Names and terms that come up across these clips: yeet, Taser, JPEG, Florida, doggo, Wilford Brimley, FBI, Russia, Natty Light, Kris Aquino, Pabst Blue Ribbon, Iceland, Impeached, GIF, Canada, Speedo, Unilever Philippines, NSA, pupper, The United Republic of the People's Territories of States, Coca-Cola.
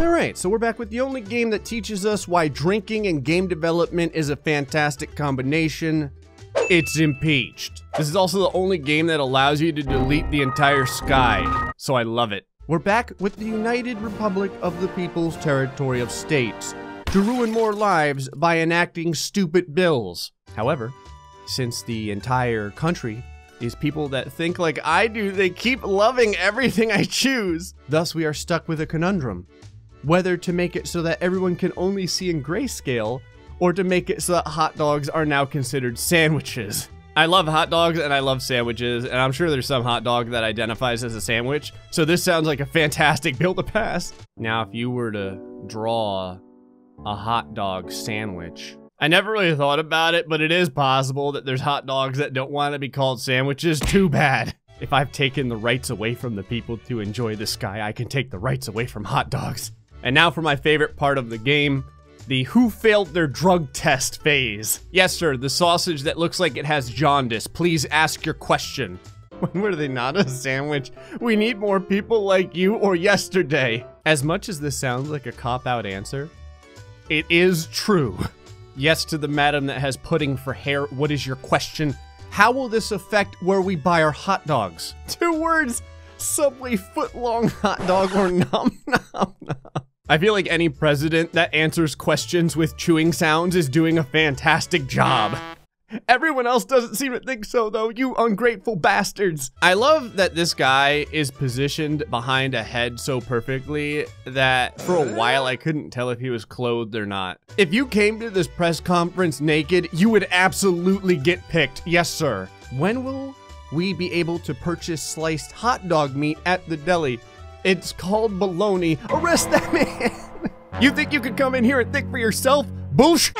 Alright, so we're back with the only game that teaches us why drinking and game development is a fantastic combination. It's Impeached. This is also the only game that allows you to delete the entire sky, so I love it. We're back with the United Republic of the People's Territory of States to ruin more lives by enacting stupid bills. However, since the entire country is people that think like I do, they keep loving everything I choose. Thus, we are stuck with a conundrum. Whether to make it so that everyone can only see in grayscale, or to make it so that hot dogs are now considered sandwiches. I love hot dogs and I love sandwiches, and I'm sure there's some hot dog that identifies as a sandwich, so this sounds like a fantastic bill to pass. Now, if you were to draw a hot dog sandwich, I never really thought about it, but it is possible that there's hot dogs that don't want to be called sandwiches. Too bad. If I've taken the rights away from the people to enjoy the sky, I can take the rights away from hot dogs. And now for my favorite part of the game, the who failed their drug test phase. Yes, sir, the sausage that looks like it has jaundice. Please ask your question. When were they not a sandwich? We need more people like you or yesterday. As much as this sounds like a cop-out answer, it is true. Yes to the madam that has pudding for hair. What is your question? How will this affect where we buy our hot dogs? 2 words, Subway foot-long hot dog or nom nom nom. I feel like any president that answers questions with chewing sounds is doing a fantastic job. Everyone else doesn't seem to think so though, you ungrateful bastards. I love that this guy is positioned behind a head so perfectly that for a while I couldn't tell if he was clothed or not. If you came to this press conference naked, you would absolutely get picked. Yes, sir. When will we be able to purchase sliced hot dog meat at the deli? It's called baloney. Arrest that man! You think you could come in here and think for yourself? Bullsh!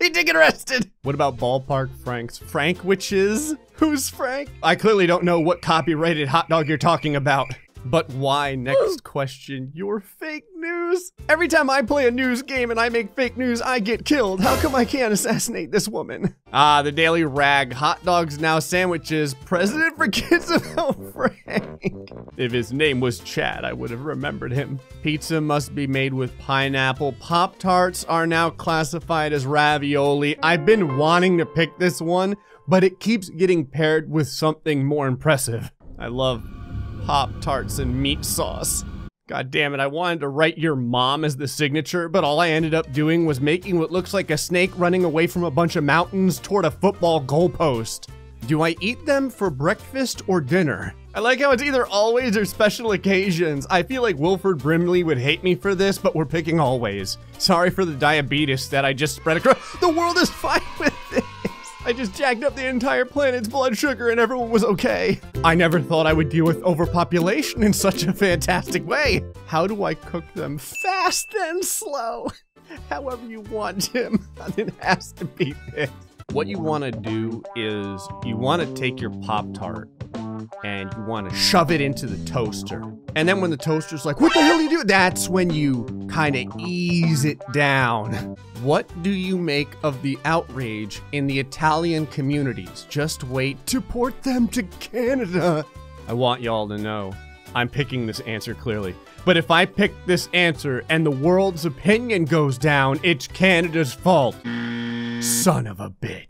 He did get arrested! What about Ballpark Frank's Frank Witches? Who's Frank? I clearly don't know what copyrighted hot dog you're talking about. But why, next question, your fake news? Every time I play a news game and I make fake news, I get killed. How come I can't assassinate this woman? Ah, the Daily Rag, hot dogs now sandwiches, president forgets about Frank. If his name was Chad, I would have remembered him. Pizza must be made with pineapple. Pop-Tarts are now classified as ravioli. I've been wanting to pick this one, but it keeps getting paired with something more impressive. I love Pop-Tarts and meat sauce. God damn it, I wanted to write your mom as the signature, but all I ended up doing was making what looks like a snake running away from a bunch of mountains toward a football goalpost. Do I eat them for breakfast or dinner? I like how it's either always or special occasions. I feel like Wilford Brimley would hate me for this, but we're picking always. Sorry for the diabetes that I just spread across. The world is fine with this. I just jacked up the entire planet's blood sugar and everyone was okay. I never thought I would deal with overpopulation in such a fantastic way. How do I cook them fast and slow? However you want him, it has to be picked. What you want to do is you want to take your Pop-Tart and you want to shove it into the toaster. And then when the toaster's like, what the hell do you do? That's when you kind of ease it down. What do you make of the outrage in the Italian communities? Just wait to port them to Canada. I want y'all to know I'm picking this answer clearly. But if I pick this answer and the world's opinion goes down, it's Canada's fault. Son of a bitch.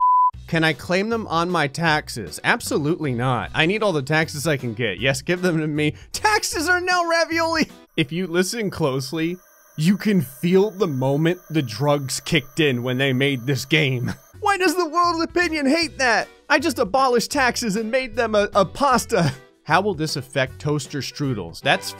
Can I claim them on my taxes? Absolutely not. I need all the taxes I can get. Yes, give them to me. Taxes are now ravioli. If you listen closely, you can feel the moment the drugs kicked in when they made this game. Why does the world's opinion hate that? I just abolished taxes and made them a pasta. How will this affect toaster strudels? That's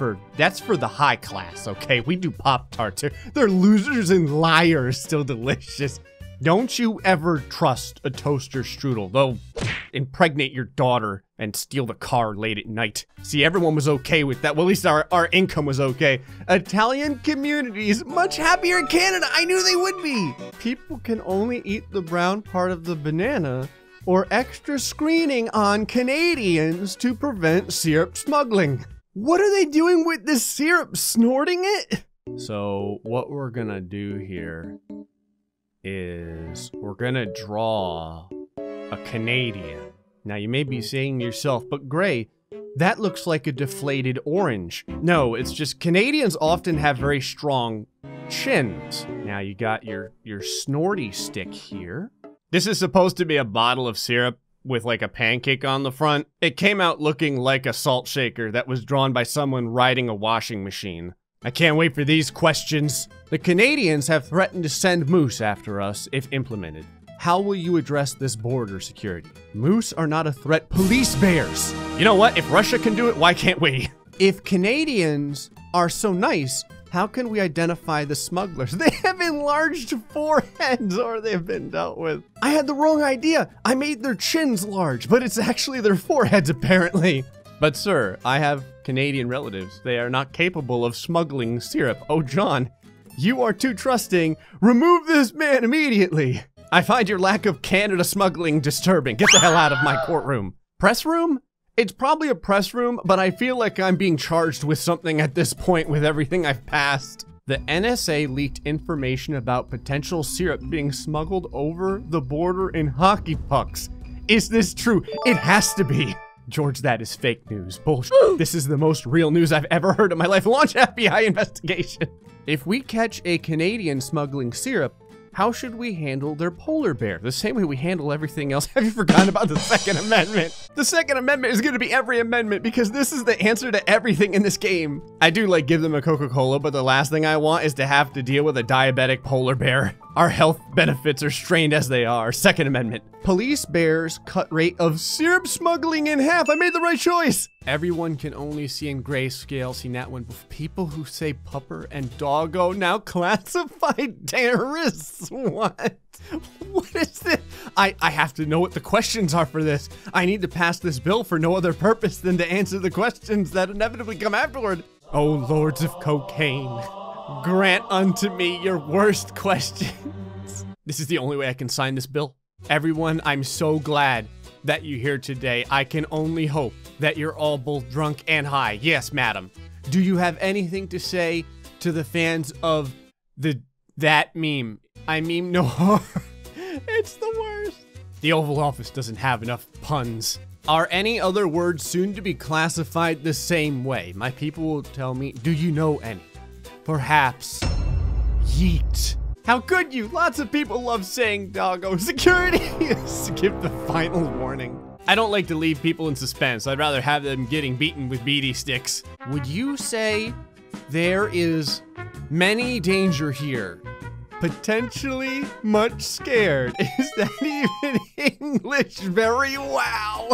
for the high class, okay? We do Pop-Tarts. They're losers and liars, still delicious. Don't you ever trust a toaster strudel. They'll impregnate your daughter and steal the car late at night. See, everyone was okay with that. Well, at least our income was okay. Italian communities, much happier in Canada. I knew they would be. People can only eat the brown part of the banana or extra screening on Canadians to prevent syrup smuggling. What are they doing with this syrup? Snorting it? So what we're gonna do here is we're gonna draw a Canadian. Now you may be saying to yourself, but Gray, That looks like a deflated orange. No, it's just Canadians often have very strong chins. Now you got your snorty stick here. This is supposed to be a bottle of syrup with like a pancake on the front. It came out looking like a salt shaker that was drawn by someone riding a washing machine. I can't wait for these questions. The Canadians have threatened to send moose after us if implemented. How will you address this border security? Moose are not a threat, police bears. You know what? If Russia can do it, why can't we? If Canadians are so nice, how can we identify the smugglers? They have enlarged foreheads, or they've been dealt with. I had the wrong idea. I made their chins large, but it's actually their foreheads, apparently. But sir, I have Canadian relatives. They are not capable of smuggling syrup. Oh, John, you are too trusting. Remove this man immediately. I find your lack of Canada smuggling disturbing. Get the hell out of my courtroom. Press room? It's probably a press room, but I feel like I'm being charged with something at this point with everything I've passed. The NSA leaked information about potential syrup being smuggled over the border in hockey pucks. Is this true? It has to be. George, that is fake news. Bullshit. This is the most real news I've ever heard in my life. Launch FBI investigation. If we catch a Canadian smuggling syrup, how should we handle their polar bear? The same way we handle everything else. Have you forgotten about the Second Amendment? The Second Amendment is gonna be every amendment because this is the answer to everything in this game. I do like give them a Coca-Cola, but the last thing I want is to have to deal with a diabetic polar bear. Our health benefits are strained as they are. Second Amendment. Police bears cut rate of syrup smuggling in half. I made the right choice. Everyone can only see in grayscale. Seen that one. People who say pupper and doggo now classified terrorists. What? What is this? I have to know what the questions are for this. I need to pass this bill for no other purpose than to answer the questions that inevitably come afterward. Oh, lords of cocaine. Grant unto me your worst questions. This is the only way I can sign this bill. Everyone, I'm so glad that you're here today. I can only hope that you're all both drunk and high. Yes, madam. Do you have anything to say to the fans of that meme? I meme no harm. It's the worst. The Oval Office doesn't have enough puns. Are any other words soon to be classified the same way? My people will tell me, do you know any? Perhaps. Yeet. How could you? Lots of people love saying doggo. Security! Skip the final warning. I don't like to leave people in suspense. I'd rather have them getting beaten with BD sticks. Would you say there is many danger here? Potentially much scared. Is that even English? Very wow.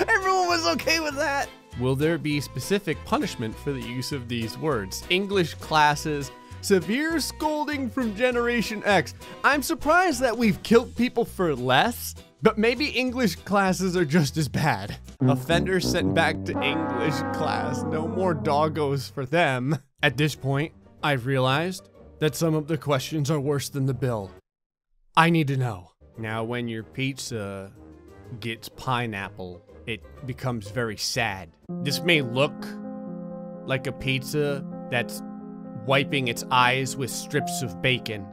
Everyone was okay with that. Will there be specific punishment for the use of these words? English classes, severe scolding from Generation X. I'm surprised that we've killed people for less, but maybe English classes are just as bad. Offenders sent back to English class. No more doggos for them. At this point, I've realized that some of the questions are worse than the bill. I need to know. Now, when your pizza gets pineapple, it becomes very sad. This may look like a pizza that's wiping its eyes with strips of bacon,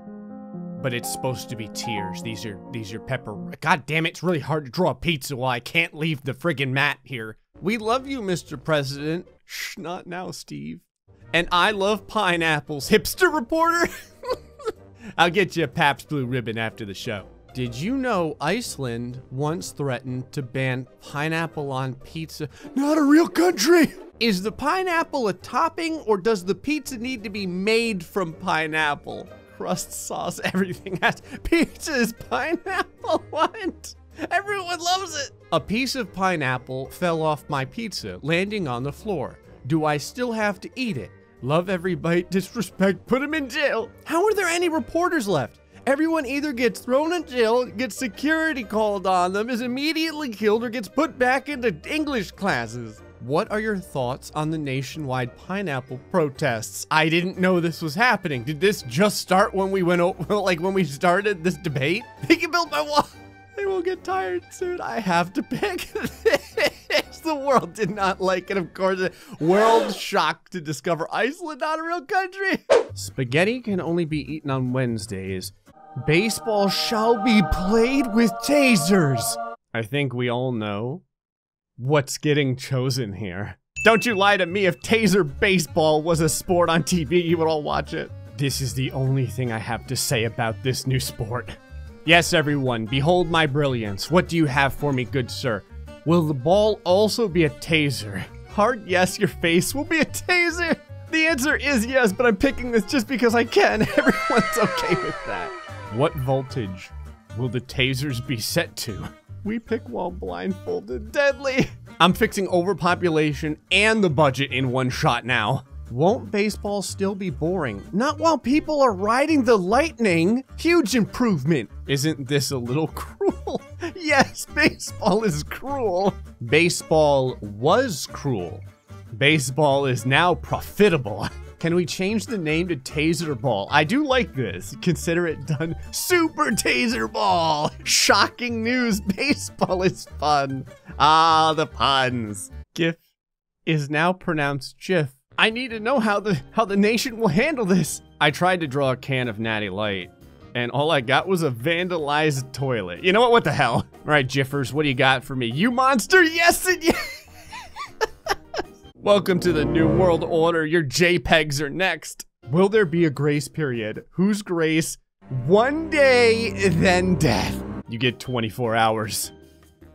but it's supposed to be tears. These are pepper. God damn it, it's really hard to draw a pizza while I can't leave the friggin' mat here. We love you, Mr. President. Shh, not now, Steve. And I love pineapples, hipster reporter. I'll get you a Pabst Blue Ribbon after the show. Did you know Iceland once threatened to ban pineapple on pizza? Not a real country! Is the pineapple a topping, or does the pizza need to be made from pineapple? Crust, sauce, everything has to. Pizza is pineapple? What? Everyone loves it! A piece of pineapple fell off my pizza, landing on the floor. Do I still have to eat it? Love every bite, disrespect, put him in jail. How are there any reporters left? Everyone either gets thrown in jail, gets security called on them, is immediately killed, or gets put back into English classes. What are your thoughts on the nationwide pineapple protests? I didn't know this was happening. Did this just start when we went over, like when we started this debate? They can build my wall. They will get tired soon. I have to pick this. The world did not like it, of course. World shocked to discover Iceland not a real country. Spaghetti can only be eaten on Wednesdays. Baseball shall be played with tasers. I think we all know what's getting chosen here. Don't you lie to me. If taser baseball was a sport on TV, you would all watch it. This is the only thing I have to say about this new sport. Yes, everyone, behold my brilliance. What do you have for me, good sir? Will the ball also be a taser? Hard yes, your face will be a taser. The answer is yes, but I'm picking this just because I can. Everyone's okay with that. What voltage will the tasers be set to? We pick while blindfolded. Deadly. I'm fixing overpopulation and the budget in one shot now. Won't baseball still be boring? Not while people are riding the lightning. Huge improvement. Isn't this a little cruel? Yes, baseball is cruel. Baseball was cruel. Baseball is now profitable. Can we change the name to Taser Ball? I do like this. Consider it done. Super Taser Ball. Shocking news. Baseball is fun. Ah, the puns. GIF is now pronounced JIF. I need to know how the nation will handle this. I tried to draw a can of Natty Light, and all I got was a vandalized toilet. You know what the hell? All right, Jiffers, what do you got for me? You monster, yes and yes. Welcome to the New World Order. Your JPEGs are next. Will there be a grace period? Whose grace? One day, then death. You get 24 hours.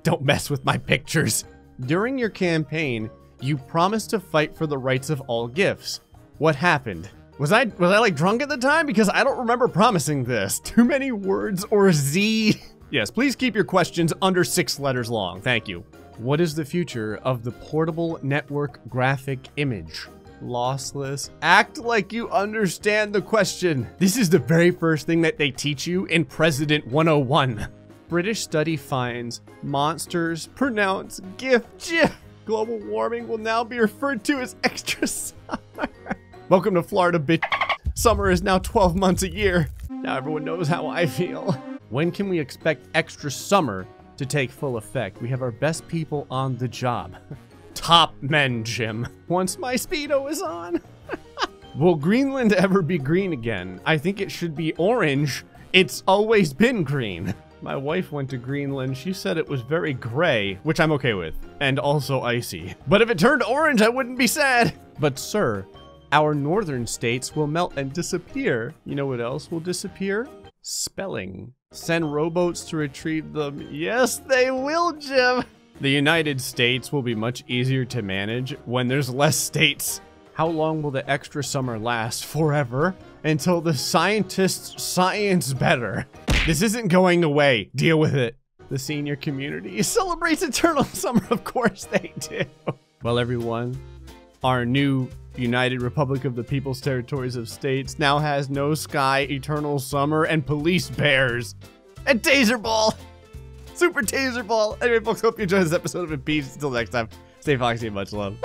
Don't mess with my pictures. During your campaign, you promised to fight for the rights of all GIFs. What happened? Was I like drunk at the time? Because I don't remember promising this. Too many words or Z. Yes, please keep your questions under 6 letters long. Thank you. What is the future of the portable network graphic image? Lossless. Act like you understand the question. This is the very first thing that they teach you in President 101. British study finds monsters pronounced GIF. Global warming will now be referred to as extra summer. Welcome to Florida, bitch. Summer is now 12 months a year. Now everyone knows how I feel. When can we expect extra summer to take full effect? We have our best people on the job. Top men, Jim. Once my Speedo is on. Will Greenland ever be green again? I think it should be orange. It's always been green. My wife went to Greenland. She said it was very gray, which I'm okay with, and also icy. But if it turned orange, I wouldn't be sad. But sir, our northern states will melt and disappear. You know what else will disappear? Spelling. Send rowboats to retrieve them. Yes, they will, Jim. The United States will be much easier to manage when there's less states. How long will the extra summer last? Forever. Until the scientists science better. This isn't going away. Deal with it. The senior community celebrates eternal summer. Of course they do. Well, everyone, our new United Republic of the People's Territories of States now has no sky, eternal summer, and police bears. And taser ball. Super taser ball. Anyway, folks, hope you enjoyed this episode of Impeached. Until next time, stay foxy and much love.